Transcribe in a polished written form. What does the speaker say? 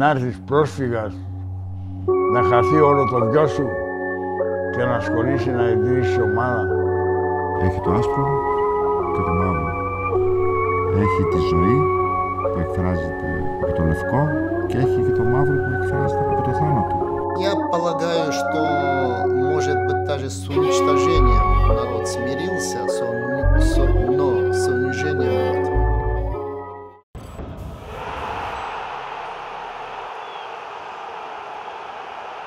να έρθεις πρόσφυγας, να χαθεί όλο το δυο σου και να ασχολείσαι να ιδρύσεις ομάδα. Έχει το άσπρο και το μαύρο. Έχει τη ζωή που εκφράζεται από το λευκό και έχει και το μαύρο που εκφράζεται από το θάνατο. Я полагаю, что может быть даже с уничтожением народ